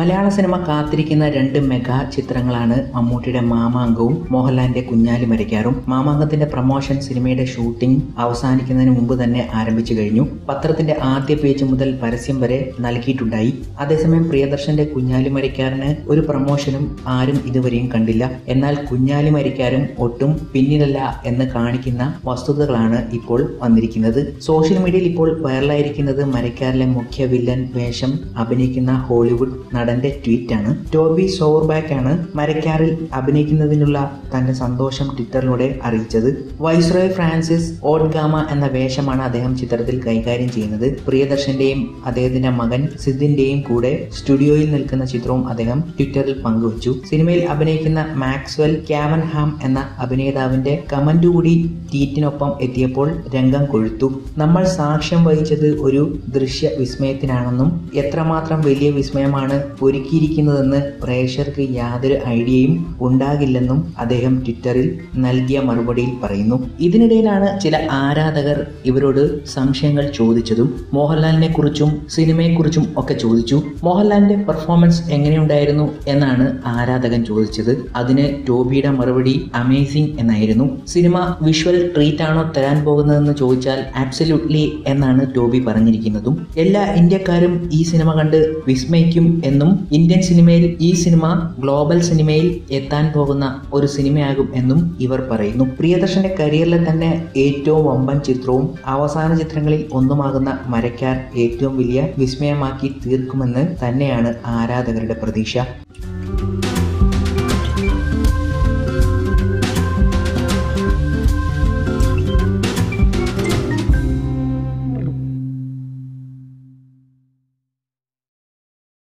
മലയാള cinema കാത്തിരിക്കുന്ന രണ്ട് mega ചിത്രങ്ങളാണ് മമ്മൂട്ടിയുടെ മാമാങ്കവും മോഹൻലാലിന്റെ കുഞ്ഞാലി മരക്കാറും. മാമാങ്കത്തിന്റെ പ്രൊമോഷൻ സിനിമയുടെ ഷൂട്ടിംഗ് അവസാനിക്കുന്നതിന് മുമ്പ് തന്നെ ആരംഭിച്ചു കഴിഞ്ഞു. പത്രത്തിന്റെ ആദ്യ പേജ് മുതൽ പരസ്യം വരെ നൽകിയിട്ടുണ്ടായി. അതേസമയം പ്രിയദർശന്റെ കുഞ്ഞാലി മരക്കാറിന് ഒരു പ്രൊമോഷനും ആരും ഇതുവരെയും കണ്ടില്ല. എന്നാൽ കുഞ്ഞാലി മരക്കാരും ഒട്ടും പിന്നിലല്ല എന്ന് കാണിക്കുന്ന വസ്തുതകളാണ് ഇപ്പോൾ വന്നിരിക്കുന്നത്. സോഷ്യൽ മീഡിയയിൽ ഇപ്പോൾ വൈറലായിരിക്കുന്നത് മരക്കാറിലെ മുഖ്യ വില്ലൻ വേഷം അഭിനയിക്കുന്ന ഹോളിവുഡ് നടന്റെ ട്വീറ്റ് ആണ്. ടോബി സോവർബാക്ക് ആണ് മരക്കാറിൽ അഭിനയിക്കുന്നതിനുള്ള തന്റെ സന്തോഷം ട്വിറ്ററിലൂടെ അറിയിച്ചത്. വൈസ്രോയ് ഫ്രാൻസിസ് ഓഡ്ഗാമ എന്ന വേഷമാണ് അദ്ദേഹം ചിത്രത്തിൽ കൈകാര്യം ചെയ്യുന്നത്. പ്രിയദർശന്റെയും അദ്ദേഹത്തിന്റെ മകൻ സിദ്ദിന്റെയും കൂടെ സ്റ്റുഡിയോയിൽ നിൽക്കുന്ന ചിത്രവും അദ്ദേഹം ട്വിറ്ററിൽ പങ്കുവച്ചു. സിനിമയിൽ അഭിനയിക്കുന്ന മാക്സ്വെൽ ക്യാവൻഹാം എന്ന അഭിനേതാവിന്റെ കമന്റ് കൂടി ട്വീറ്റിനൊപ്പം എത്തിയപ്പോൾ രംഗം കൊഴുത്തു. നമ്മൾ സാക്ഷ്യം വഹിച്ചത് ഒരു ദൃശ്യ വിസ്മയത്തിനാണെന്നും എത്രമാത്രം വലിയ വിസ്മയമാണ് ഒരുക്കിയിരിക്കുന്നതെന്ന് പ്രേക്ഷകർക്ക് യാതൊരു ഐഡിയയും ഉണ്ടാകില്ലെന്നും അദ്ദേഹം ട്വിറ്ററിൽ നൽകിയ മറുപടിയിൽ പറയുന്നു. ഇതിനിടയിലാണ് ചില ആരാധകർ ഇവരോട് സംശയങ്ങൾ ചോദിച്ചതും മോഹൻലാലിനെ കുറിച്ചും സിനിമയെക്കുറിച്ചും ഒക്കെ ചോദിച്ചു. മോഹൻലാലിന്റെ പെർഫോമൻസ് എങ്ങനെയുണ്ടായിരുന്നു എന്നാണ് ആരാധകൻ ചോദിച്ചത്. അതിന് ടോബിയുടെ മറുപടി അമേസിംഗ് എന്നായിരുന്നു. സിനിമ വിഷ്വൽ ട്രീറ്റ് ആണോ തരാൻ പോകുന്നതെന്ന് ചോദിച്ചാൽ ആബ്സല്യൂട്ട്ലി എന്നാണ് ടോബി പറഞ്ഞിരിക്കുന്നതും. എല്ലാ ഇന്ത്യക്കാരും ഈ സിനിമ കണ്ട് വിസ്മയിക്കും എന്നും ഇന്ത്യൻ സിനിമയിൽ ഈ സിനിമ ഗ്ലോബൽ സിനിമയിൽ എത്താൻ പോകുന്ന ഒരു സിനിമയാകും എന്നും ഇവർ പറയുന്നു. പ്രിയദർശന്റെ കരിയറിലെ തന്നെ ഏറ്റവും വമ്പൻ ചിത്രവും അവസാന ചിത്രങ്ങളിൽ ഒന്നുമാകുന്ന മരക്കാർ ഏറ്റവും വലിയ വിസ്മയമാക്കി തീർക്കുമെന്ന് തന്നെയാണ് ആരാധകരുടെ പ്രതീക്ഷ.